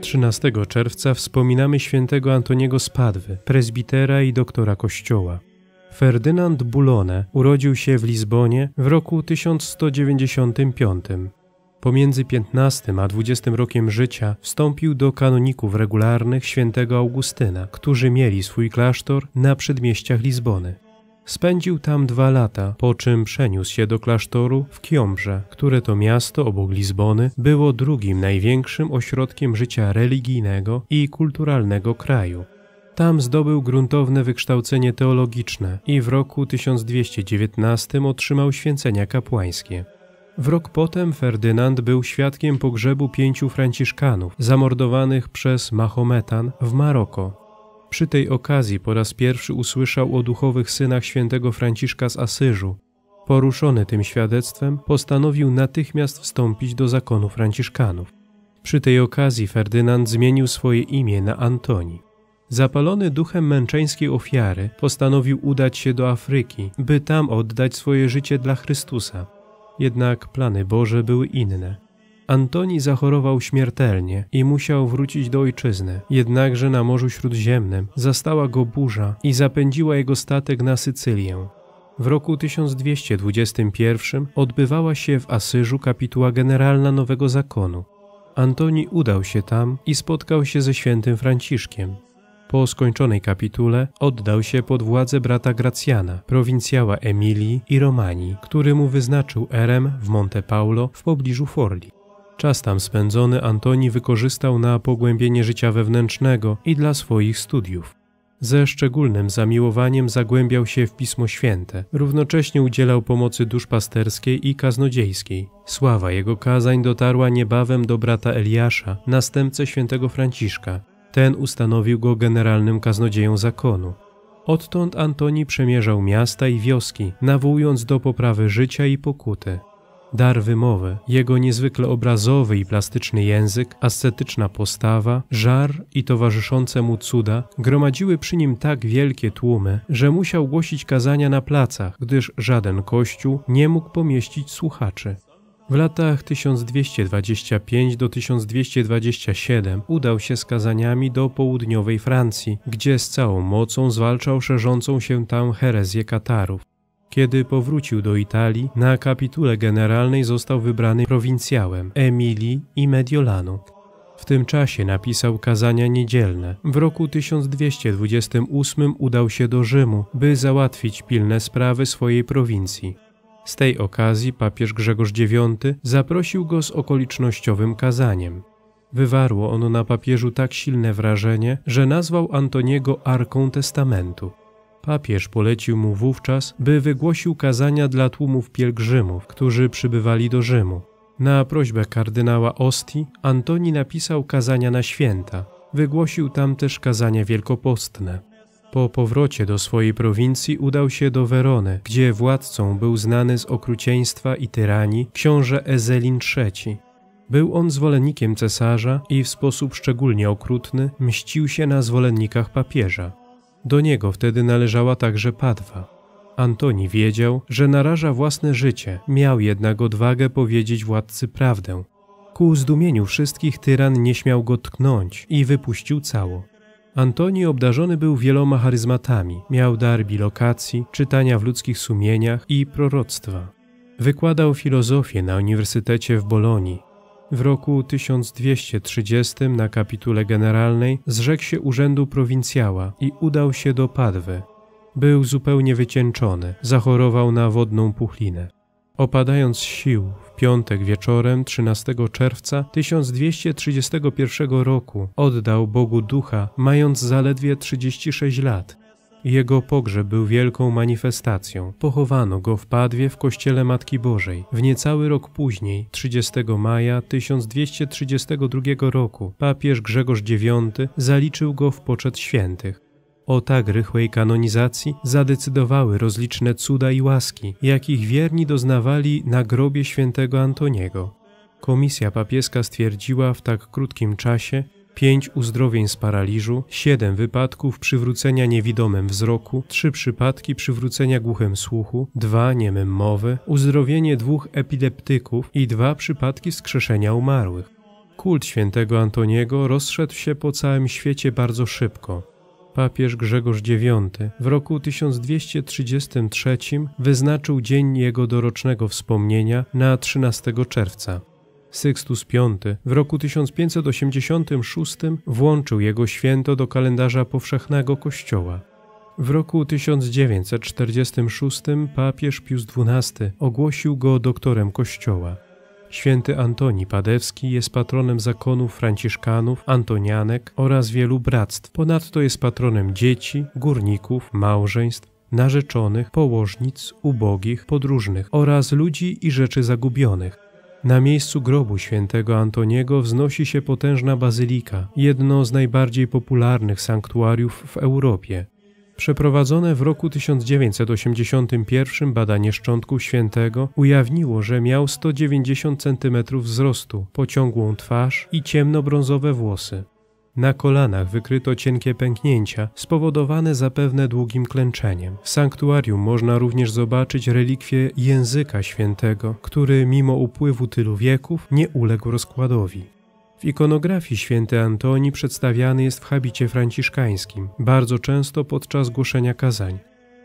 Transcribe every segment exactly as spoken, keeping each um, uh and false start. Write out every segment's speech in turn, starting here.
trzynastego czerwca wspominamy świętego Antoniego z Padwy, prezbitera i doktora Kościoła. Ferdynand Bulone urodził się w Lizbonie w roku tysiąc sto dziewięćdziesiątym piątym. Pomiędzy piętnastym a dwudziestym rokiem życia wstąpił do kanoników regularnych świętego Augustyna, którzy mieli swój klasztor na przedmieściach Lizbony. Spędził tam dwa lata, po czym przeniósł się do klasztoru w Kiombrze, które to miasto obok Lizbony było drugim największym ośrodkiem życia religijnego i kulturalnego kraju. Tam zdobył gruntowne wykształcenie teologiczne i w roku tysiąc dwieście dziewiętnastym otrzymał święcenia kapłańskie. W rok potem Ferdynand był świadkiem pogrzebu pięciu Franciszkanów zamordowanych przez Mahometan w Maroko. Przy tej okazji po raz pierwszy usłyszał o duchowych synach świętego Franciszka z Asyżu. Poruszony tym świadectwem, postanowił natychmiast wstąpić do zakonu Franciszkanów. Przy tej okazji Ferdynand zmienił swoje imię na Antoni. Zapalony duchem męczeńskiej ofiary, postanowił udać się do Afryki, by tam oddać swoje życie dla Chrystusa. Jednak plany Boże były inne. Antoni zachorował śmiertelnie i musiał wrócić do ojczyzny, jednakże na Morzu Śródziemnym zastała go burza i zapędziła jego statek na Sycylię. W roku tysiąc dwieście dwudziestym pierwszym odbywała się w Asyżu kapituła generalna nowego zakonu. Antoni udał się tam i spotkał się ze świętym Franciszkiem. Po skończonej kapitule oddał się pod władzę brata Gracjana, prowincjała Emilii i Romanii, który mu wyznaczył erem w Monte Paulo w pobliżu Forli. Czas tam spędzony Antoni wykorzystał na pogłębienie życia wewnętrznego i dla swoich studiów. Ze szczególnym zamiłowaniem zagłębiał się w Pismo Święte, równocześnie udzielał pomocy duszpasterskiej i kaznodziejskiej. Sława jego kazań dotarła niebawem do brata Eliasza, następcę świętego Franciszka. Ten ustanowił go generalnym kaznodzieją zakonu. Odtąd Antoni przemierzał miasta i wioski, nawołując do poprawy życia i pokuty. Dar wymowy, jego niezwykle obrazowy i plastyczny język, ascetyczna postawa, żar i towarzyszące mu cuda gromadziły przy nim tak wielkie tłumy, że musiał głosić kazania na placach, gdyż żaden kościół nie mógł pomieścić słuchaczy. W latach tysiąc dwieście dwadzieścia pięć do tysiąc dwieście dwadzieścia siedem udał się z kazaniami do południowej Francji, gdzie z całą mocą zwalczał szerzącą się tam herezję Katarów. Kiedy powrócił do Italii, na kapitule generalnej został wybrany prowincjałem Emilii i Mediolanu. W tym czasie napisał kazania niedzielne. W roku tysiąc dwieście dwudziestym ósmym udał się do Rzymu, by załatwić pilne sprawy swojej prowincji. Z tej okazji papież Grzegorz dziewiąty zaprosił go z okolicznościowym kazaniem. Wywarło ono na papieżu tak silne wrażenie, że nazwał Antoniego Arką Testamentu. Papież polecił mu wówczas, by wygłosił kazania dla tłumów pielgrzymów, którzy przybywali do Rzymu. Na prośbę kardynała Osti Antoni napisał kazania na święta. Wygłosił tam też kazania wielkopostne. Po powrocie do swojej prowincji udał się do Werony, gdzie władcą był znany z okrucieństwa i tyranii książę Ezelin trzeci. Był on zwolennikiem cesarza i w sposób szczególnie okrutny mścił się na zwolennikach papieża. Do niego wtedy należała także Padwa. Antoni wiedział, że naraża własne życie, miał jednak odwagę powiedzieć władcy prawdę. Ku zdumieniu wszystkich tyran nie śmiał go tknąć i wypuścił cało. Antoni obdarzony był wieloma charyzmatami, miał dar bilokacji, czytania w ludzkich sumieniach i proroctwa. Wykładał filozofię na Uniwersytecie w Bolonii. W roku tysiąc dwieście trzydziestym na kapitule generalnej zrzekł się urzędu prowincjała i udał się do Padwy. Był zupełnie wycieńczony, zachorował na wodną puchlinę. Opadając z sił, w piątek wieczorem trzynastego czerwca tysiąc dwieście trzydziestego pierwszego roku oddał Bogu ducha, mając zaledwie trzydzieści sześć lat. Jego pogrzeb był wielką manifestacją. Pochowano go w Padwie w kościele Matki Bożej. W niecały rok później, trzydziestego maja tysiąc dwieście trzydziestego drugiego roku, papież Grzegorz dziewiąty zaliczył go w poczet świętych. O tak rychłej kanonizacji zadecydowały rozliczne cuda i łaski, jakich wierni doznawali na grobie świętego Antoniego. Komisja papieska stwierdziła w tak krótkim czasie pięć uzdrowień z paraliżu, siedem wypadków przywrócenia niewidomym wzroku, trzy przypadki przywrócenia głuchym słuchu, dwa niemym mowy, uzdrowienie dwóch epileptyków i dwa przypadki skrzeszenia umarłych. Kult świętego Antoniego rozszedł się po całym świecie bardzo szybko. Papież Grzegorz dziewiąty w roku tysiąc dwieście trzydziestym trzecim wyznaczył dzień jego dorocznego wspomnienia na trzynastego czerwca. Sykstus piąty w roku tysiąc pięćset osiemdziesiątym szóstym włączył jego święto do kalendarza powszechnego Kościoła. W roku tysiąc dziewięćset czterdziestym szóstym papież Pius dwunasty ogłosił go doktorem Kościoła. Święty Antoni Padewski jest patronem zakonów franciszkanów, antonianek oraz wielu bractw. Ponadto jest patronem dzieci, górników, małżeństw, narzeczonych, położnic, ubogich, podróżnych oraz ludzi i rzeczy zagubionych. Na miejscu grobu świętego Antoniego wznosi się potężna bazylika, jedno z najbardziej popularnych sanktuariów w Europie. Przeprowadzone w roku tysiąc dziewięćset osiemdziesiątym pierwszym badanie szczątków świętego ujawniło, że miał sto dziewięćdziesiąt centymetrów wzrostu, pociągłą twarz i ciemnobrązowe włosy. Na kolanach wykryto cienkie pęknięcia, spowodowane zapewne długim klęczeniem. W sanktuarium można również zobaczyć relikwie języka świętego, który mimo upływu tylu wieków nie uległ rozkładowi. W ikonografii święty Antoni przedstawiany jest w habicie franciszkańskim, bardzo często podczas głoszenia kazań.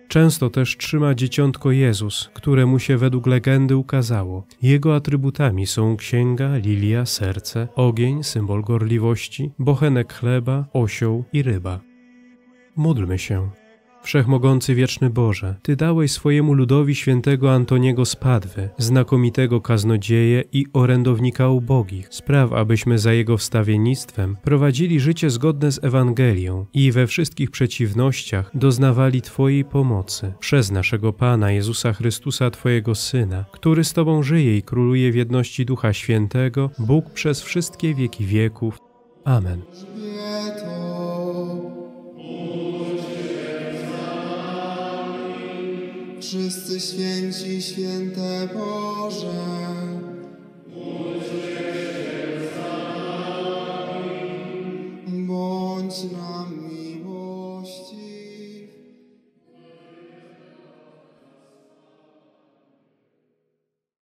Często też trzyma dzieciątko Jezus, któremu się według legendy ukazało. Jego atrybutami są księga, lilia, serce, ogień, symbol gorliwości, bochenek chleba, osioł i ryba. Módlmy się. Wszechmogący wieczny Boże, Ty dałeś swojemu ludowi świętego Antoniego z Padwy, znakomitego kaznodzieje i orędownika ubogich, spraw, abyśmy za jego wstawiennictwem prowadzili życie zgodne z Ewangelią i we wszystkich przeciwnościach doznawali Twojej pomocy. Przez naszego Pana Jezusa Chrystusa, Twojego Syna, który z Tobą żyje i króluje w jedności Ducha Świętego, Bóg przez wszystkie wieki wieków. Amen. Wszyscy święci, święte Boże.